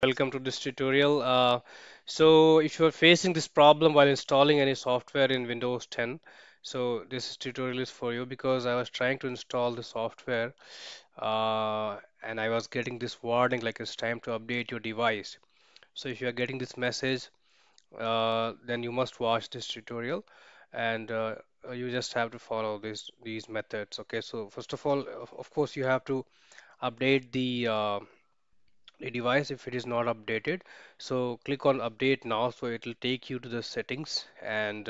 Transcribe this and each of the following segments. Welcome to this tutorial. So if you are facing this problem while installing any software in Windows 10, so this tutorial is for you, because I was trying to install the software and I was getting this warning like it's time to update your device. So if you are getting this message, then you must watch this tutorial and you just have to follow these methods. Okay, so first of all, of course, you have to update the device if it is not updated. So click on update now, so it will take you to the settings, and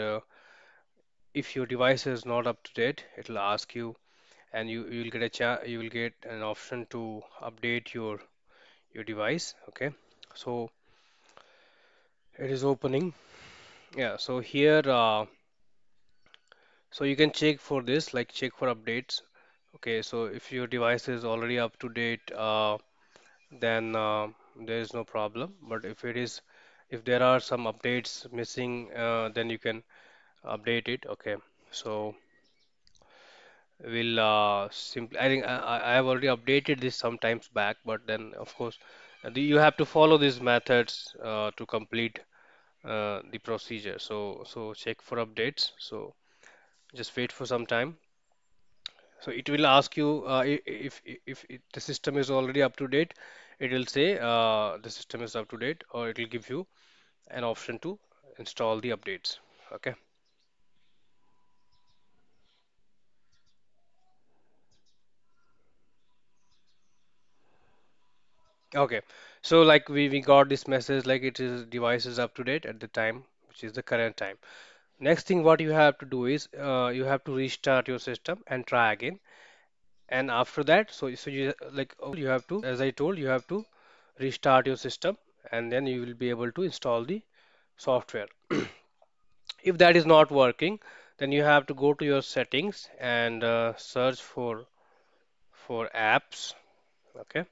if your device is not up to date, it will ask you, and you will get an option to update your device. Okay, so it is opening. Yeah, so here so you can check for this, like check for updates. Okay, so if your device is already up to date, then there is no problem. But if there are some updates missing, then you can update it. Okay, so we'll simply, I think I have already updated this sometimes back, but then of course you have to follow these methods to complete the procedure. So check for updates, so just wait for some time. So it will ask you if the system is already up to date, it will say the system is up to date, or it will give you an option to install the updates. Okay. Okay. So like we got this message like it is device is up to date at the time, which is the current time. Next thing what you have to do is you have to restart your system and try again, and after that, so you you have to, as I told, you have to restart your system, and then you will be able to install the software. If that is not working, then you have to go to your settings and search for apps. Okay,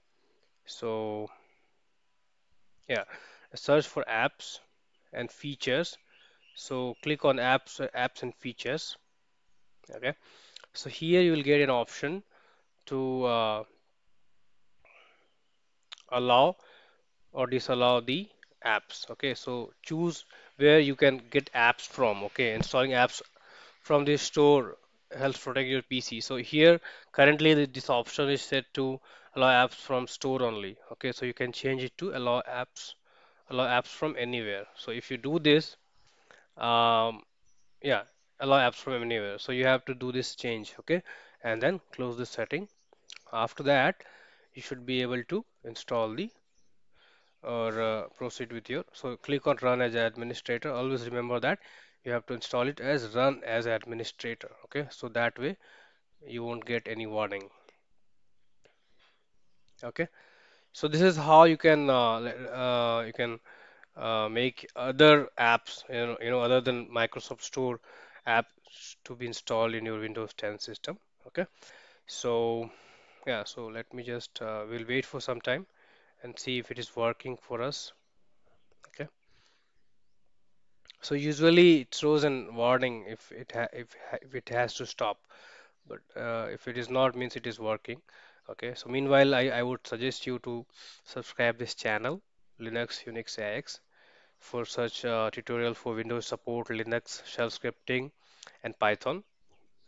so yeah, search for apps and features. So click on apps and features. Okay, so here you will get an option to allow or disallow the apps. Okay, so choose where you can get apps from. Okay, installing apps from this store helps protect your PC. So here currently this option is set to allow apps from store only. Okay, so you can change it to allow apps from anywhere. So if you do this, allow apps from anywhere, so you have to do this change. Okay, and then close this setting. After that, you should be able to install the or proceed with your. So click on run as administrator. Always remember that you have to install it as run as administrator. Okay, so that way you won't get any warning. Okay, so this is how you can make other apps, you know, other than Microsoft Store apps to be installed in your Windows 10 system. Okay, so yeah, so let me just we'll wait for some time and see if it is working for us. Okay, so usually it throws an warning if it has to stop, but if it is not, means it is working. Okay, so meanwhile I would suggest you to subscribe this channel, Linux Unix AX, for such tutorial for Windows support, Linux, shell scripting, and Python.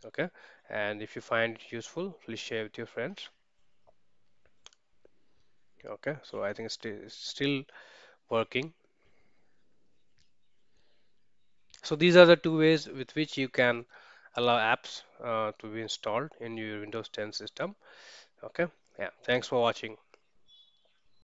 Okay, and if you find it useful, please share with your friends. Okay, so I think it's still working. So these are the two ways with which you can allow apps to be installed in your Windows 10 system. Okay, yeah, thanks for watching.